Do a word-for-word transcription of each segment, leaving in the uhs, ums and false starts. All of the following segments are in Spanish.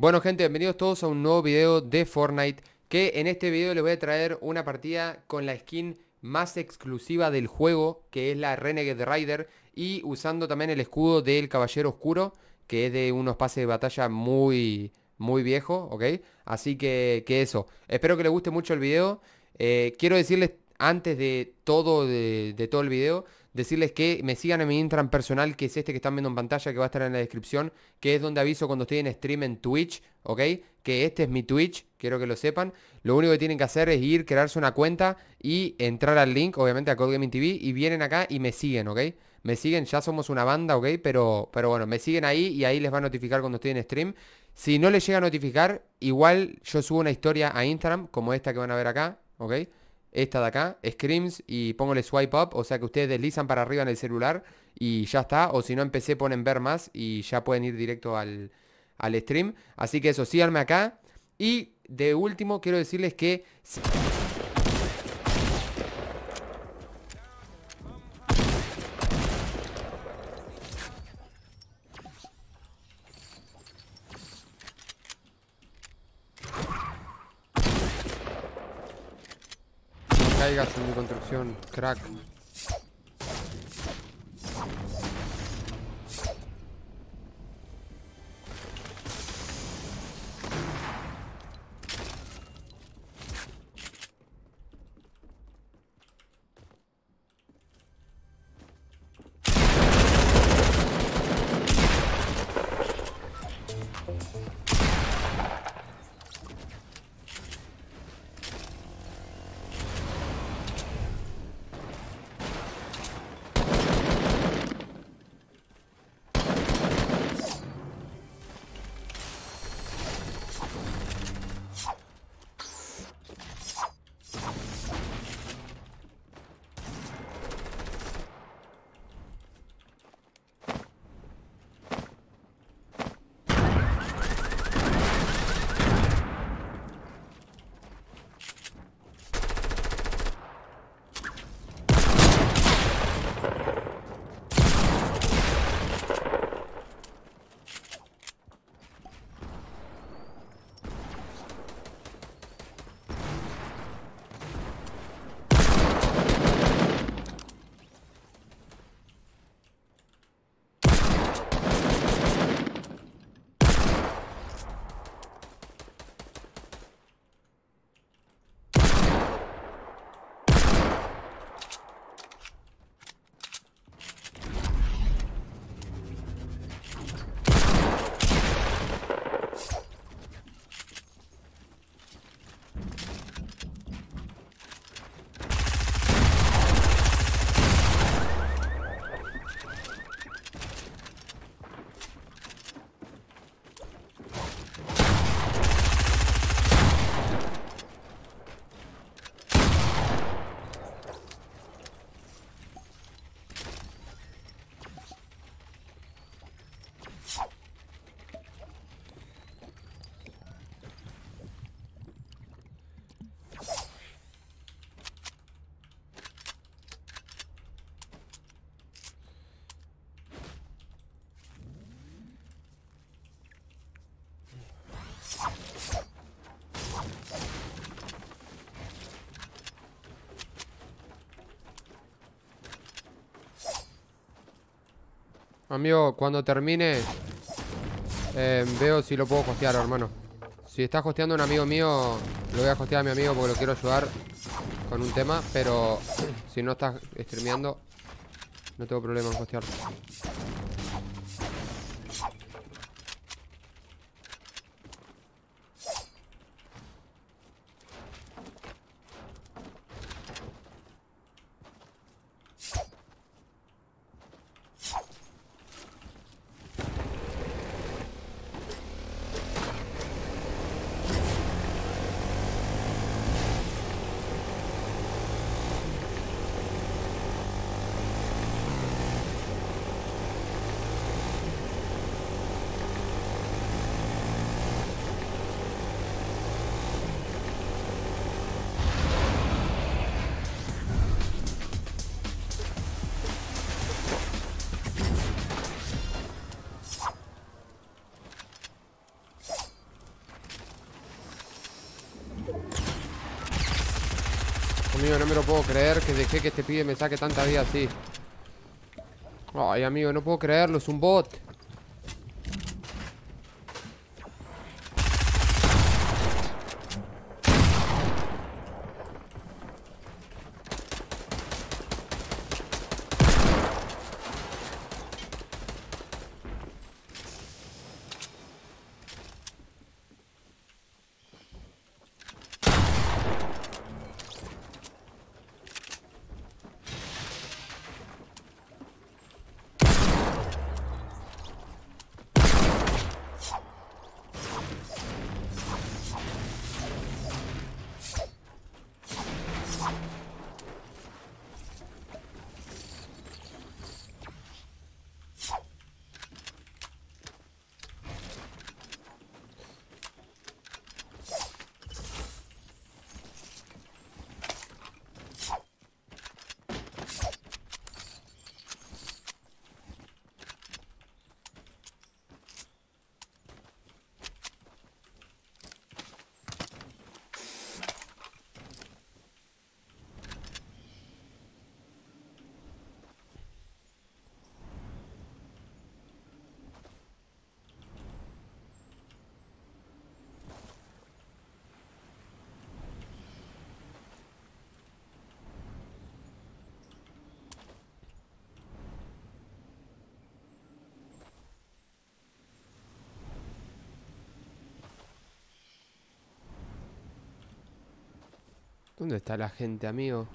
Bueno gente, bienvenidos todos a un nuevo video de Fortnite, que en este video les voy a traer una partida con la skin más exclusiva del juego, que es la Renegade Raider, y usando también el escudo del Caballero Oscuro, que es de unos pases de batalla muy, muy viejo, ¿ok? Así que, que eso, espero que les guste mucho el video. eh, Quiero decirles antes de todo, de, de todo el video, decirles que me sigan en mi Instagram personal, que es este que están viendo en pantalla, que va a estar en la descripción, que es donde aviso cuando estoy en stream en Twitch, ¿ok? Que este es mi Twitch, quiero que lo sepan. Lo único que tienen que hacer es ir, crearse una cuenta y entrar al link, obviamente a CodeGamingTV, y vienen acá y me siguen, ¿ok? Me siguen, ya somos una banda, ¿ok? Pero, pero bueno, me siguen ahí y ahí les va a notificar cuando estoy en stream. Si no les llega a notificar, igual yo subo una historia a Instagram, como esta que van a ver acá, ¿ok? Esta de acá, Screams, y pongo el swipe up, o sea que ustedes deslizan para arriba en el celular y ya está, o si no en P C ponen ver más y ya pueden ir directo al, al stream. Así que eso, síganme acá. Y de último quiero decirles que... Caigas en mi construcción, crack. Amigo, cuando termine eh, veo si lo puedo hostear, hermano. Si está hosteando un amigo mío, lo voy a hostear a mi amigo porque lo quiero ayudar con un tema. Pero si no estás streameando, no tengo problema en hostear. amigo, no me lo puedo creer que dejé que este pibe me saque tanta vida así. Ay, amigo, no puedo creerlo, es un bot. ¿Dónde está la gente, amigo?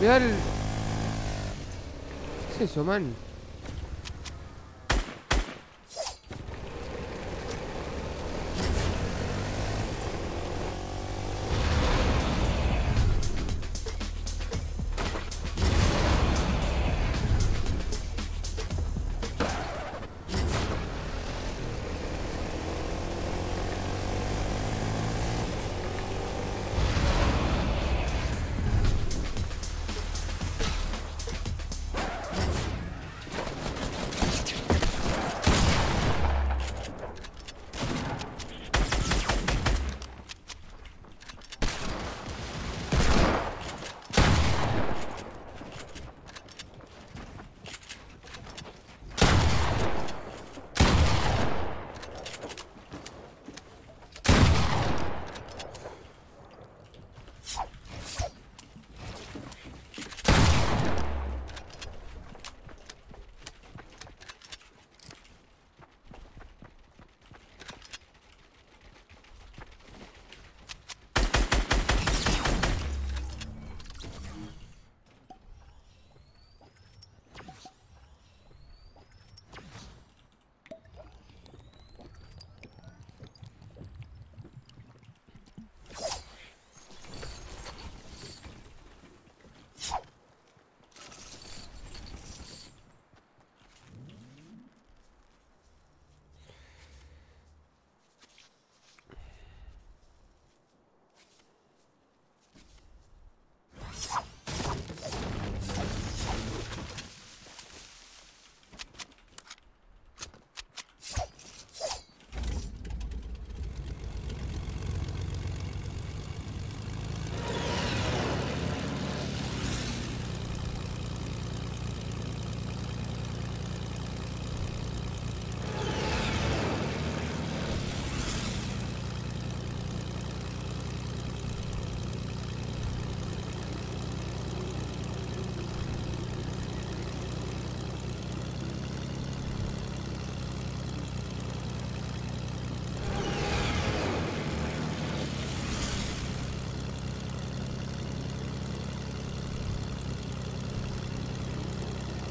Mirá el... ¿Qué es eso, man?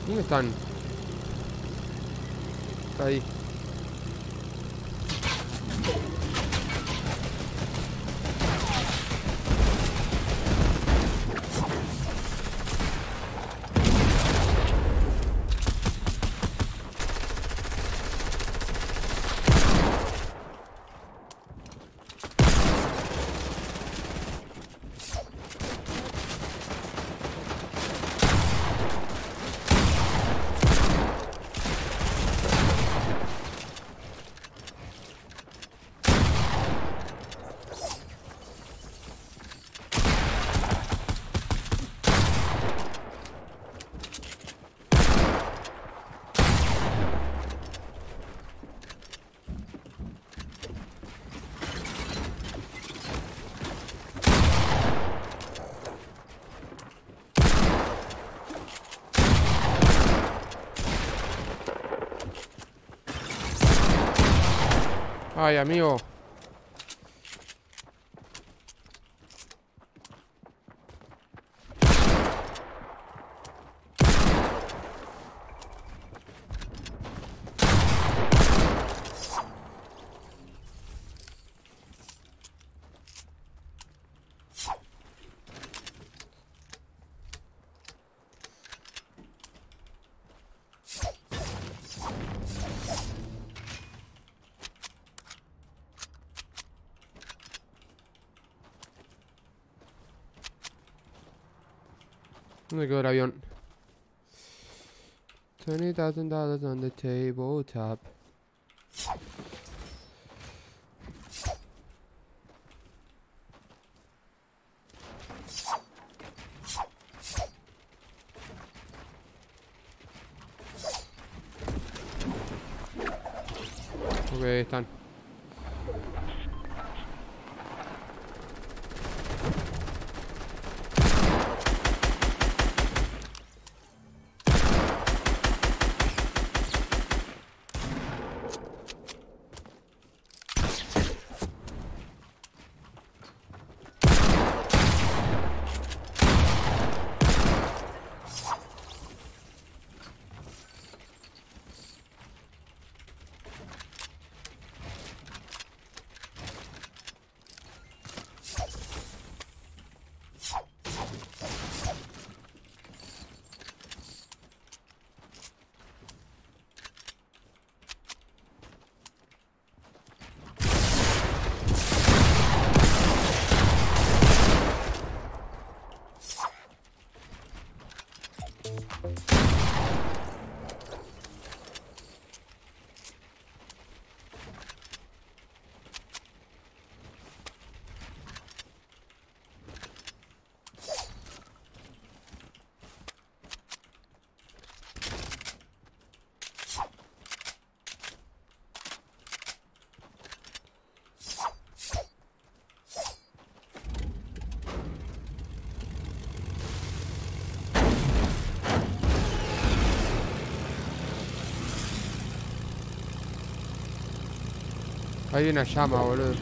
¿Dónde están? Ahí. Ay, amigo. ¿Dónde quedó el avión? twenty thousand dollars on the tabletop. Ok, ahí están. Hay una llama, boludo.